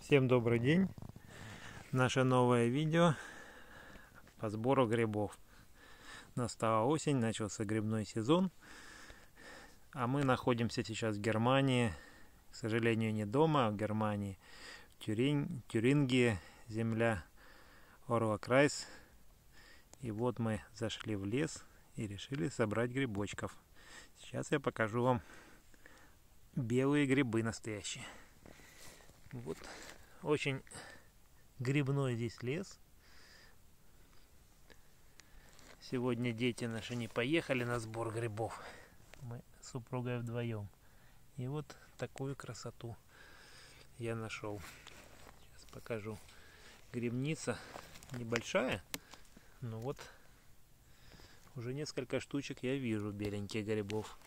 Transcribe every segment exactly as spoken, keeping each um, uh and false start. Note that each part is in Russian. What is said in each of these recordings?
Всем добрый день! Наше новое видео по сбору грибов. Настала осень, начался грибной сезон, а мы находимся сейчас в Германии, к сожалению, не дома, а в Германии, в Тюринг... Тюрингии, земля Орлакрайс. И вот мы зашли в лес и решили собрать грибочков. Сейчас я покажу вам белые грибы настоящие. Вот очень грибной здесь лес. Сегодня дети наши не поехали на сбор грибов. Мы с супругой вдвоем. И вот такую красоту я нашел. Сейчас покажу. Грибница небольшая, но вот уже несколько штучек я вижу беленьких грибов.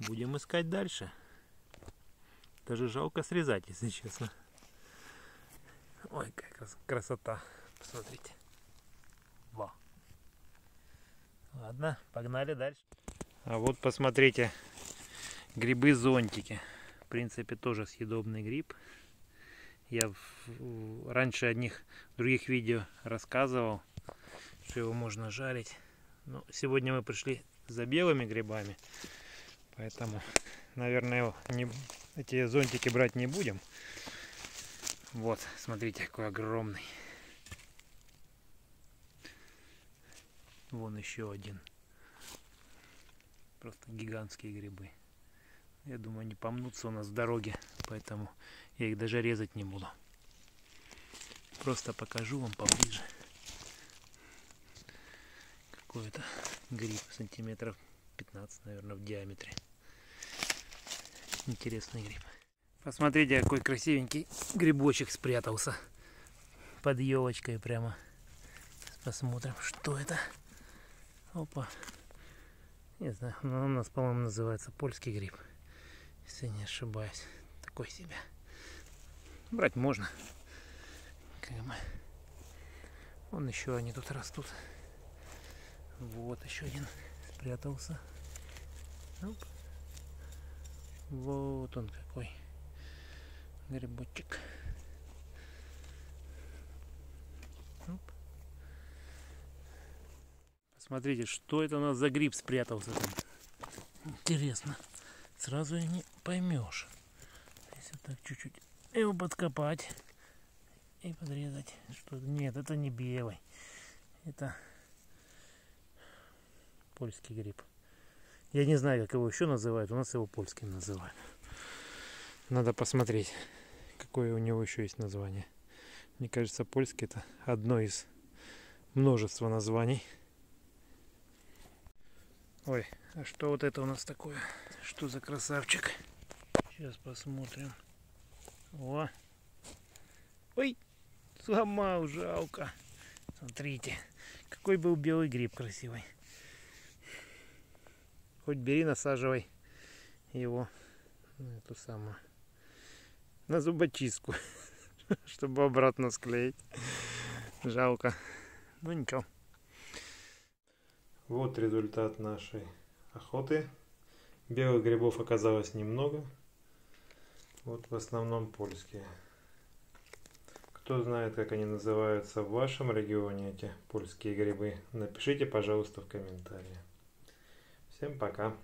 Будем искать дальше. Даже жалко срезать, если честно. Ой, какая красота. Посмотрите. Во. Ладно, погнали дальше. А вот посмотрите. Грибы-зонтики. В принципе, тоже съедобный гриб. Я в... раньше о них в других видео рассказывал, что его можно жарить. Но сегодня мы пришли за белыми грибами. Поэтому, наверное, не... эти зонтики брать не будем. Вот, смотрите, какой огромный. Вон еще один. Просто гигантские грибы. Я думаю, они помнутся у нас в дороге, поэтому я их даже резать не буду. Просто покажу вам поближе. Какой-то гриб сантиметров пятнадцать, наверное, в диаметре. Интересный гриб. Посмотрите, какой красивенький грибочек спрятался под елочкой прямо. Сейчас посмотрим, что это. Опа. Не знаю, но у нас, по-моему, называется польский гриб, если не ошибаюсь. Такой себе. Брать можно. Вон еще они тут растут. Вот еще один спрятался. Оп. Вот он какой грибочек. Оп. Посмотрите, что это у нас за гриб спрятался там. Интересно. Сразу и не поймешь. Если так чуть-чуть его подкопать и подрезать. Что? Нет, это не белый. Это польский гриб. Я не знаю, как его еще называют, у нас его польским называют. Надо посмотреть, какое у него еще есть название. Мне кажется, польский — это одно из множества названий. Ой, а что вот это у нас такое? Что за красавчик? Сейчас посмотрим. О! Ой! Сломал, жалко. Смотрите, какой был белый гриб красивый. Хоть бери, насаживай его на эту самую, на зубочистку, чтобы обратно склеить. Жалко. Ну ничего. Вот результат нашей охоты. Белых грибов оказалось немного. Вот в основном польские. Кто знает, как они называются в вашем регионе, эти польские грибы, напишите, пожалуйста, в комментариях. Всем пока!